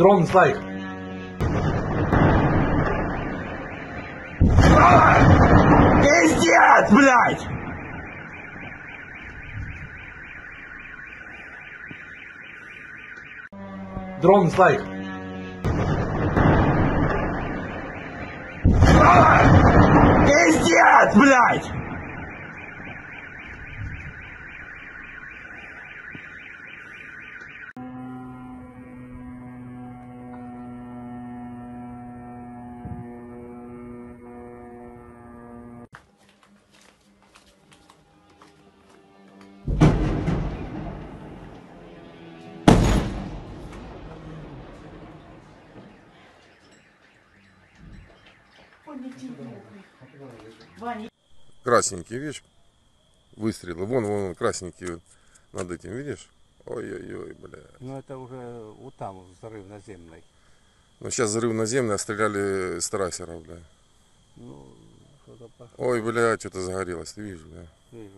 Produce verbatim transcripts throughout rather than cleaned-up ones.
drones like. Пиздец, блядь! Drones like. Пиздец, блядь! Красненький, видишь, выстрелы, вон, вон, красненький над этим, видишь, ой-ой-ой, бля. Ну это уже вот там взрыв наземный. Ну сейчас взрыв наземный, а стреляли с трассера, бля. Ну, что-то пошло. Ой, бля, что-то загорелось, ты видишь, бля. Вижу,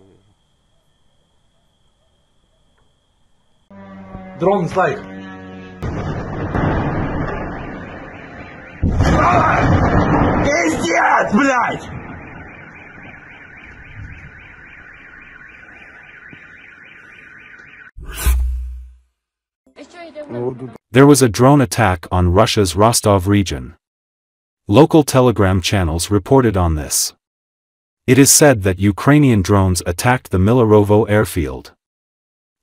вижу. Дрон слайк. Пиздец, блядь! There was a drone attack on Russia's Rostov region. Local telegram channels reported on this. It is said that Ukrainian drones attacked the Millerovo airfield.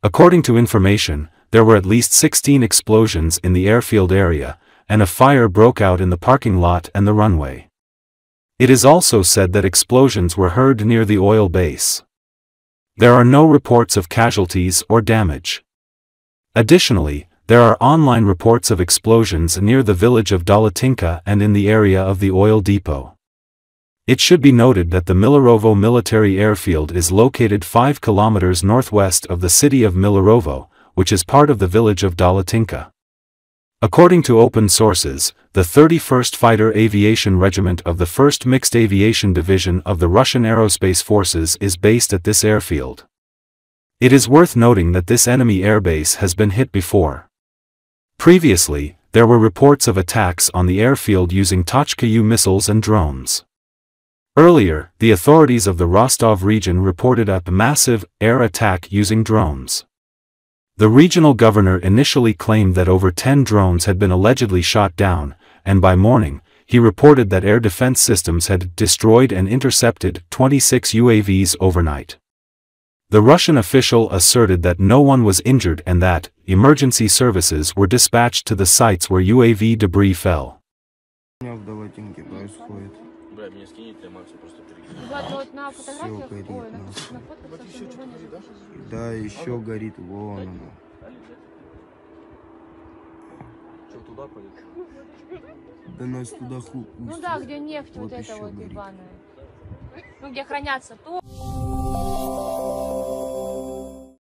According to information, there were at least sixteen explosions in the airfield area, and a fire broke out in the parking lot and the runway. It is also said that explosions were heard near the oil base. There are no reports of casualties or damage. Additionally, there are online reports of explosions near the village of Dalatinka and in the area of the oil depot. It should be noted that the Millerovo military airfield is located five kilometers northwest of the city of Millerovo, which is part of the village of Dalatinka. According to open sources, the thirty-first Fighter Aviation Regiment of the first Mixed Aviation Division of the Russian Aerospace Forces is based at this airfield. It is worth noting that this enemy airbase has been hit before. Previously, there were reports of attacks on the airfield using Tochka U missiles and drones. Earlier, the authorities of the Rostov region reported a massive air attack using drones. The regional governor initially claimed that over ten drones had been allegedly shot down, and by morning, he reported that air defense systems had destroyed and intercepted twenty-six U A Vs overnight. The Russian official asserted that no one was injured and that emergency services were dispatched to the sites where U A V debris fell.